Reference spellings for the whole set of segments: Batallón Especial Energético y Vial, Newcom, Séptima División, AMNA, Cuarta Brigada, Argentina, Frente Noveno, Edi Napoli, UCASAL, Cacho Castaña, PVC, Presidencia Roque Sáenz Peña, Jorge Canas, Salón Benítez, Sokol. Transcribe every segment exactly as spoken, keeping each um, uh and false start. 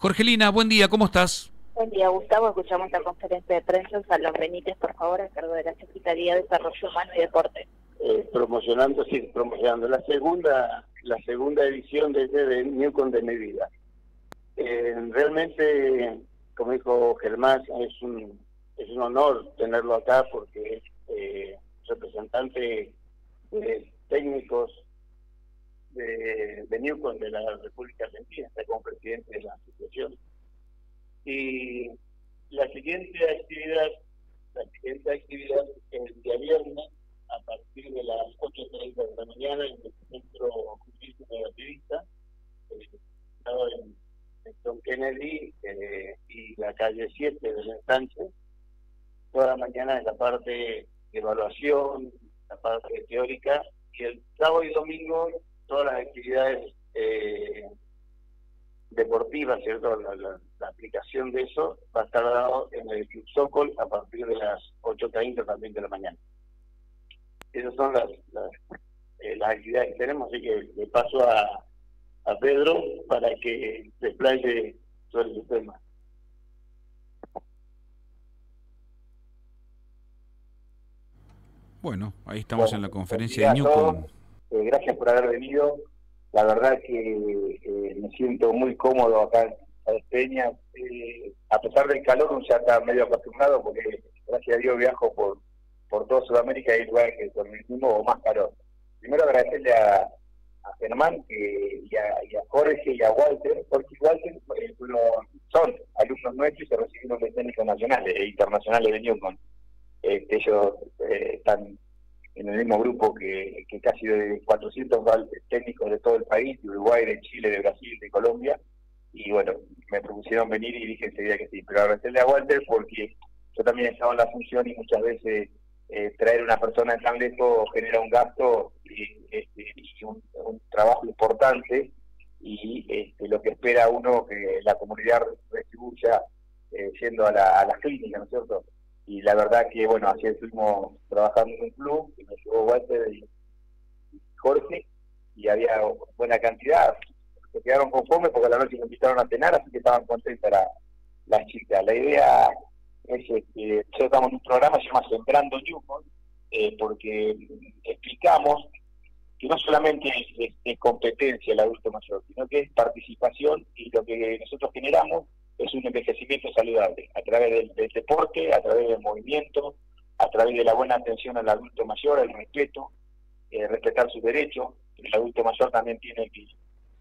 Jorgelina, buen día, ¿cómo estás? Buen día, Gustavo. Escuchamos la conferencia de prensa en Salón Benítez, por favor, a cargo de la Secretaría de Desarrollo Humano y Deportes. Eh, promocionando, sí, promocionando la segunda la segunda edición de, de, de Newcom de mi vida. Eh, realmente, como dijo Germán, es un, es un honor tenerlo acá porque es eh, representante de técnicos de, de Newcom de la República Argentina, está como presidente de la asociación. Y la siguiente actividad, la siguiente actividad el día viernes a partir de las ocho y media de la mañana en el Centro Justicia Negativista, eh, en John Kennedy eh, y la calle siete del ensanche. Toda la mañana es la parte de evaluación, la parte teórica, y el sábado y domingo todas las actividades eh, deportiva, ¿cierto? La, la, la aplicación de eso va a estar dado en el Club Sokol a partir de las ocho y media también de la mañana. Esas son las, las, eh, las actividades que tenemos, así que le paso a, a Pedro para que se explaye sobre el tema. Bueno, ahí estamos bueno, en la conferencia de Newcom. Eh, gracias por haber venido. La verdad que eh, me siento muy cómodo acá en Sal Peña, eh, a pesar del calor ya está medio acostumbrado porque gracias a Dios viajo por por toda Sudamérica y lugares que con el mismo más calor. Primero agradecerle a, a Germán que, y, a, y a Jorge y a Walter, porque Walter pues, son alumnos nuestros y se recibieron de técnicos nacionales e internacionales de Newcom. Este, ellos eh, están en el mismo grupo que, que casi de cuatrocientos técnicos de todo el país, de Uruguay, de Chile, de Brasil, de Colombia, y bueno, me propusieron venir y dije enseguida que sí, pero agradecerle a Walter porque yo también he estado en la función y muchas veces eh, traer una persona de tan lejos genera un gasto y, este, y un, un trabajo importante y este, lo que espera uno que la comunidad retribuya eh, yendo a, la, a las clínicas, ¿no es cierto? Y la verdad que, bueno, ayer estuvimos trabajando en un club, y me llevó Walter y Jorge, y había buena cantidad. Se quedaron conformes porque a la noche me invitaron a cenar, así que estaban contentas las la chicas. La idea es que nosotros estamos en un programa que se llama Sembrando Newcom, eh, porque explicamos que no solamente es, es, es competencia el adulto mayor, sino que es participación y lo que nosotros generamos es un envejecimiento saludable, a través del, del deporte, a través del movimiento, a través de la buena atención al adulto mayor, el respeto, eh, respetar sus derechos. El adulto mayor también tiene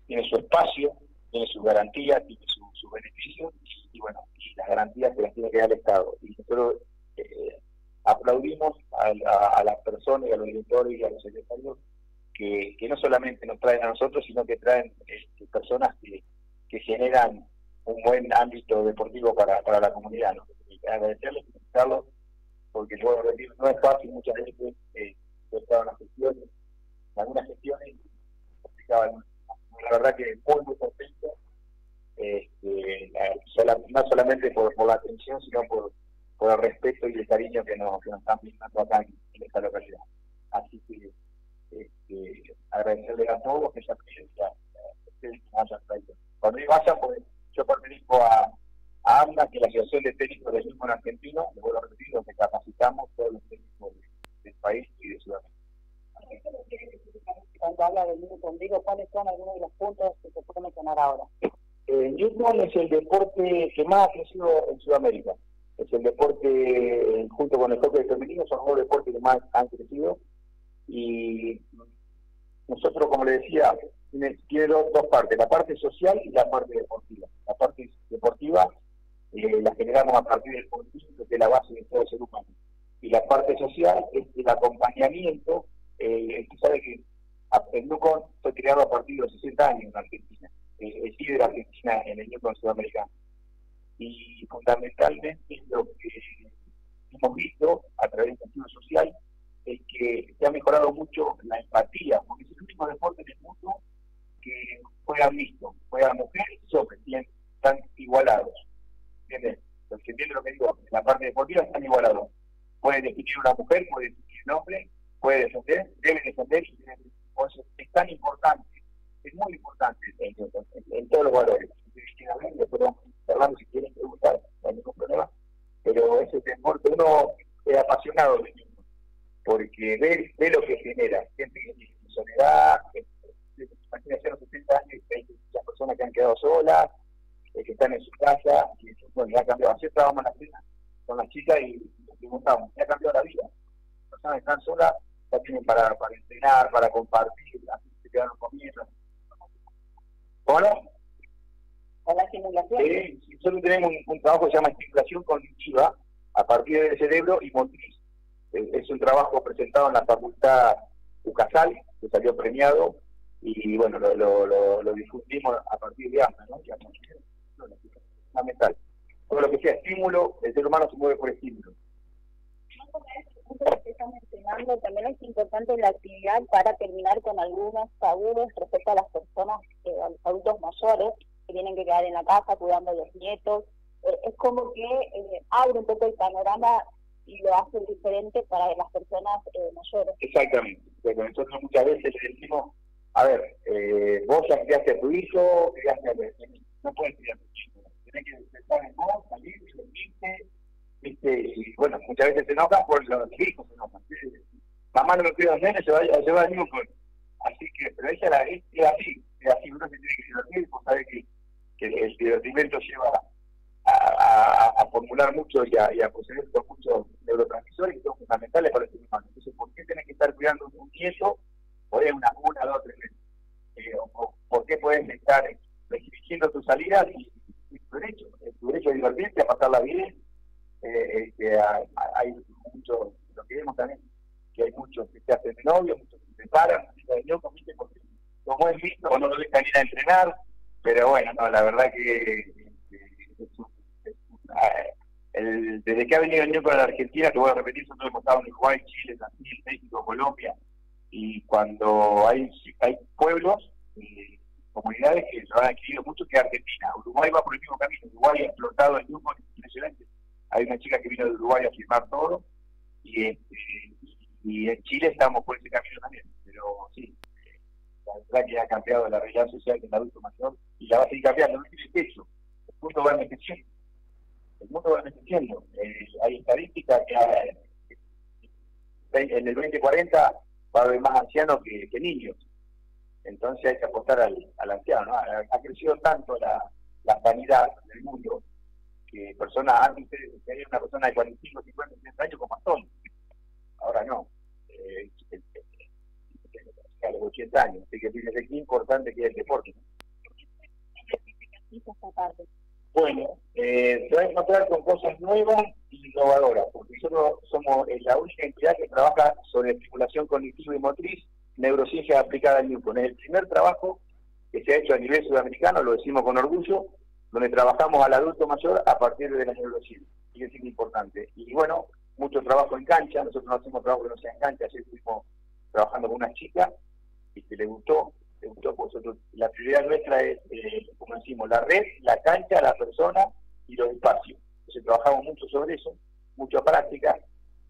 tiene su espacio, tiene sus garantías, tiene sus su beneficios, y, y bueno, y las garantías que las tiene que dar el Estado. Y nosotros eh, aplaudimos a, a, a las personas, a los directores y a los secretarios, que, que no solamente nos traen a nosotros, sino que traen eh, personas que, que generan un buen ámbito deportivo para, para la comunidad, ¿no? Agradecerles y felicitarlos, porque puedo decir, no es fácil muchas veces eh, estar en las gestiones, en algunas gestiones, la verdad que muy, muy contento, este, sola, no solamente por, por la atención, sino por, por el respeto y el cariño que nos, que nos están brindando acá en, en esta localidad. Así que este, agradecerles a todos que ya ustedes nos hayan traído. Cuando vayan, pues yo pertenezco a, a AMNA, que es la Asociación de Técnicos del Newcom en Argentina, les vuelvo a repetir, donde capacitamos todos los técnicos del país y de Sudamérica. Cuando habla del Newcom, digo, ¿cuáles son algunos de los puntos que se pueden mencionar ahora? El Newcom es el deporte que más ha crecido en Sudamérica. Es el deporte, junto con el hockey femenino, son los deportes que más han crecido. Y nosotros, como le decía, tiene dos partes, la parte social y la parte deportiva. La parte deportiva eh, la generamos a partir del concepto de la base de todo ser humano. Y la parte social es el acompañamiento. Eh, tú sabes que el Newcom fue creado a partir de los sesenta años en Argentina. Eh, el líder Argentina en el Newcom sudamericano. Y fundamentalmente lo que hemos visto a través del sentido social es que se ha mejorado mucho la empatía, porque es el único deporte en el mundo que juegan mixto, juegan mujeres y hombres, están igualados. ¿Entiendes? Los que entienden lo que digo, en la parte deportiva están igualados. Pueden definir una mujer, pueden definir un hombre, pueden defender, deben defender, y deben defender. Entonces, es tan importante, es muy importante en, en, en todos los valores. Entonces, internados de Newcom, porque ve, ve lo que genera, gente que tiene soledad, imagínate a los setenta años, las personas que han quedado solas, eh, que están en su casa, y bueno, ya ha cambiado. Así estábamos en la cena con las chicas y nos preguntábamos, ¿qué ha cambiado la vida? Las personas que están solas ya tienen para, para entrenar, para compartir, así se quedaron comiendo. ¿Hola? ¿Hola, estimulación? Eh, nosotros tenemos un, un trabajo que se llama estimulación cognitiva a partir del cerebro y motriz. Eh, es un trabajo presentado en la facultad UCASAL, que salió premiado, y bueno, lo, lo, lo, lo discutimos a partir de AMA, ¿no? Fundamental. Todo lo que sea estímulo, el ser humano se mueve por estímulo. Que están mencionando, también es importante la actividad para terminar con algunos tabúes respecto a las personas, eh, a los adultos mayores que tienen que quedar en la casa cuidando a los nietos. Eh, es como que eh, abre un poco el panorama y lo hace diferente para las personas eh, mayores. Exactamente. Nosotros muchas veces le decimos, a ver, eh, vos ya criaste a tu hijo, criaste a tu hijo, no puedes criar a tu hijo, tenés que estar en vos, salir, dormirte. Este, y bueno, muchas veces se enojan por los hijos, se enojan. Mamá no lo cuida a los nenes, se va a llevar a Newcom. Así que, pero ella la, es, es así, es así, uno se tiene que divertir, vos sabés que, que el, el divertimento lleva a, a, a formular mucho y a, y a poseer muchos neurotransmisores que son fundamentales para el ser humano. Entonces, ¿por qué tenés que estar cuidando un nieto? O es una, una, dos, tres veces. Eh, o, ¿Por qué puedes estar restringiendo tus salidas y, y tu derecho? Tu derecho a divertirte, a pasarla bien. Eh, eh, hay muchos, lo que vemos también, que hay muchos que se hacen de novio, muchos que se separan, no comiste porque como es visto o no lo dejan ir a entrenar, pero bueno, no, la verdad que, que es, es, eh, el, desde que ha venido el Newcom a la Argentina, te voy a repetir, nosotros hemos estado en Uruguay, Chile, Brasil, México, Colombia, y cuando hay, hay pueblos, eh, comunidades que lo han adquirido mucho, que Argentina, Uruguay va por el mismo camino, Uruguay ha explotado el Newcom impresionante. Hay una chica que vino de Uruguay a firmar todo, y, eh, y en Chile estamos por ese camino también. Pero sí, la verdad que ha cambiado la realidad social del adulto mayor, y la va a seguir cambiando, no tiene techo. El mundo va envejeciendo. El mundo va envejeciendo. Eh, hay estadísticas que en el veinte cuarenta va a haber más ancianos que, que niños. Entonces hay que apostar al, al anciano, ¿no? Ha, ha crecido tanto la, la sanidad del mundo, que personas antes había una persona de cuarenta y cinco, cincuenta, sesenta años con bastón. Ahora no, eh, a los ochenta años. Así que fíjense qué importante que es el deporte, ¿no? Bueno, eh, se va a encontrar con cosas nuevas y innovadoras, porque nosotros somos la única entidad que trabaja sobre estimulación cognitiva y motriz, neurociencia aplicada al Newcom. Es el primer trabajo que se ha hecho a nivel sudamericano, lo decimos con orgullo, donde trabajamos al adulto mayor a partir de la neurociencia, y es importante. Y bueno, mucho trabajo en cancha, nosotros no hacemos trabajo que no sea en cancha, ayer estuvimos trabajando con una chica, y que le gustó, le gustó, porque nosotros, la prioridad nuestra es, eh, como decimos, la red, la cancha, la persona y los espacios. Entonces trabajamos mucho sobre eso, mucha práctica,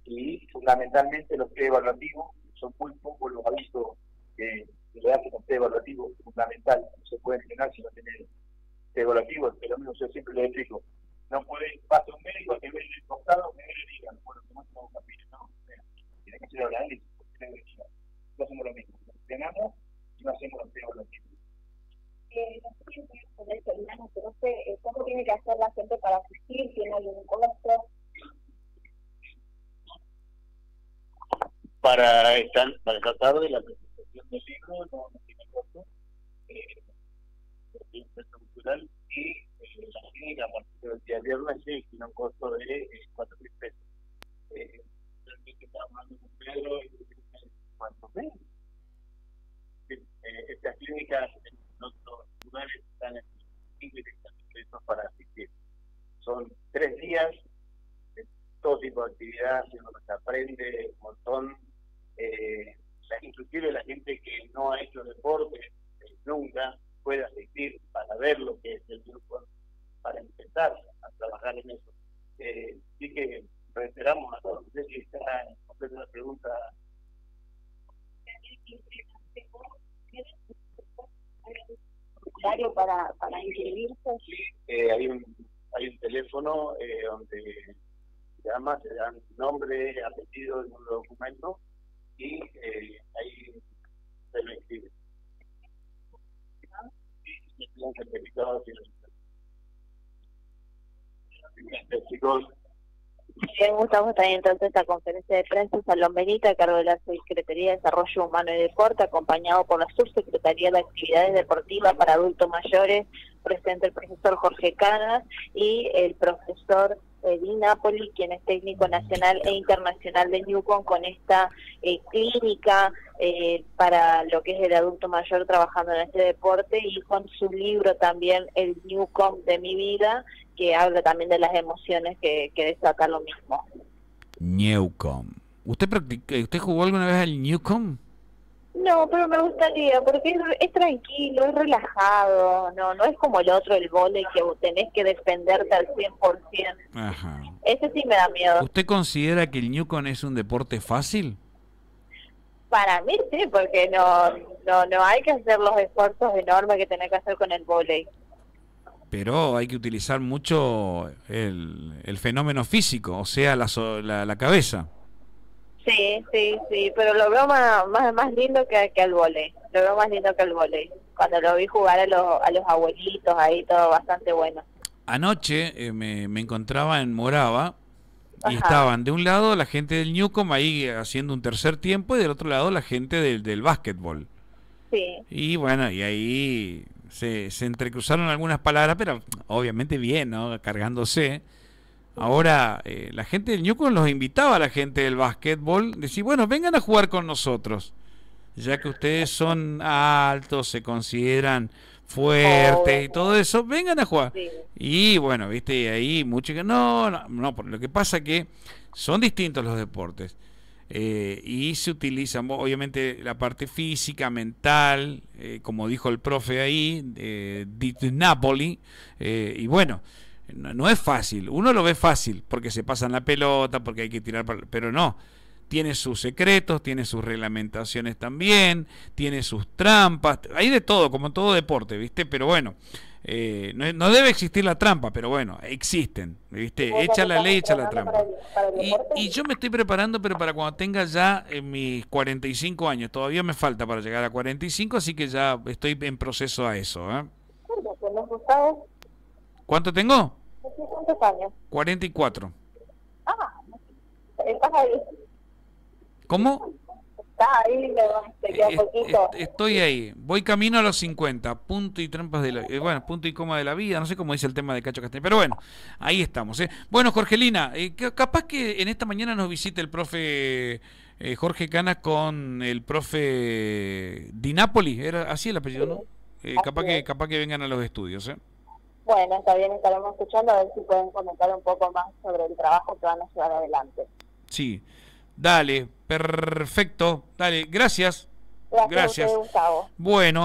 y fundamentalmente los test evaluativos, son muy pocos los avisos que le hacen los test evaluativos, fundamental, no se puede entrenar si no tenés evaluativo, pero mismo yo siempre les explico, no puede, pasa un médico que ve el costado, que ve el hígado, bueno, que muestra un capillo, no, o sea, tiene que hacer el análisis, porque tiene que hacer no hacemos lo mismo, nos entrenamos y no hacemos los evaluativos. Eh, no sé si es con el terminano, pero sé, ¿cómo tiene que hacer la gente para asistir? ¿Tiene algún costo? Para estar, para tratar de la presentación del libro, no, no tiene costo. Eh, cultural y eh, la clínica a partir del día viernes tiene un costo de eh, cuatro mil pesos. Eh, realmente estaba hablando con Pedro y ¿cuántos mil? Sí, eh, estas clínicas en otros lugares están en cinco y treinta mil pesos para asistir. Son tres días, eh, todo tipo de actividad, uno se aprende un montón. Eh, la, inclusive la gente que no ha hecho deporte eh, nunca puede asistir para ver lo que es el grupo, para empezar a trabajar en eso. Eh, así que reiteramos a todos, no sé si está completa la pregunta. ¿Necesario para, para inscribirse? Sí, eh, hay, un, hay un teléfono eh, donde se llama, se dan nombre, apellido, número de documento, y eh, ahí se lo inscribe. Y se tienen certificados y los chicos. Bien, Gustavo, también entonces esta conferencia de prensa Salón Benítez a cargo de la Secretaría de Desarrollo Humano y Deportes, acompañado por la Subsecretaría de Actividades Deportivas para Adultos Mayores, presente el profesor Jorge Canas y el profesor Edi Napoli, quien es técnico nacional e internacional de Newcom, con esta eh, clínica eh, para lo que es el adulto mayor trabajando en este deporte, y con su libro también, el Newcom de mi vida, que habla también de las emociones que, que desata lo mismo. Newcom. ¿Usted practica, usted jugó alguna vez al Newcom? No, pero me gustaría, porque es, es tranquilo, es relajado, no no es como el otro, el vóley, que tenés que defenderte al cien por ciento. Ajá. Ese sí me da miedo. ¿Usted considera que el Newcom es un deporte fácil? Para mí sí, porque no, no, no hay que hacer los esfuerzos enormes que tenés que hacer con el vóley. Pero hay que utilizar mucho el, el fenómeno físico, o sea, la, la, la cabeza. Sí, sí, sí, pero lo veo más, más, más lindo que, que el vóley, lo veo más lindo que el vóley. Cuando lo vi jugar a los, a los abuelitos, ahí todo bastante bueno. Anoche eh, me, me encontraba en Morava y ajá, estaban de un lado la gente del Newcom ahí haciendo un tercer tiempo y del otro lado la gente del, del básquetbol. Sí. Y bueno, y ahí se, se entrecruzaron algunas palabras, pero obviamente bien, ¿no? Cargándose. Ahora, eh, la gente del Newcom los invitaba a la gente del básquetbol, decir, bueno, vengan a jugar con nosotros, ya que ustedes son altos, se consideran fuertes y todo eso, vengan a jugar. Sí. Y bueno, viste, ahí muchos que no, no, no, lo que pasa que son distintos los deportes. Eh, y se utilizan, obviamente, la parte física, mental, eh, como dijo el profe ahí, eh, Edi Napoli, eh, y bueno, no, no es fácil. Uno lo ve fácil porque se pasan la pelota, porque hay que tirar, pero no, tiene sus secretos, tiene sus reglamentaciones también, tiene sus trampas, hay de todo, como en todo deporte, ¿viste? Pero bueno, eh, no, no debe existir la trampa, pero bueno, existen, ¿viste? Echa la ley, echa la trampa. Y, y yo me estoy preparando, pero para cuando tenga ya mis cuarenta y cinco años, todavía me falta para llegar a cuarenta y cinco, así que ya estoy en proceso a eso, ¿eh? ¿Cuánto tengo? ¿Cuántos años? cuarenta y cuatro. Ah, estás ahí. ¿Cómo? Está ahí, te queda eh, poquito. Eh, estoy ahí, voy camino a los cincuenta, punto y trampas de la, eh, bueno, punto y coma de la vida, no sé cómo dice el tema de Cacho Castaña, pero bueno, ahí estamos, ¿eh? Bueno, Jorgelina, eh, capaz que en esta mañana nos visite el profe eh, Jorge Canas con el profe Edi Napoli, era así el apellido, ¿no? Eh, capaz que capaz que vengan a los estudios, ¿eh? Bueno, está bien, estaremos escuchando a ver si pueden comentar un poco más sobre el trabajo que van a llevar adelante. Sí, dale, perfecto, dale, gracias. Gracias, gracias. Gustavo. Bueno.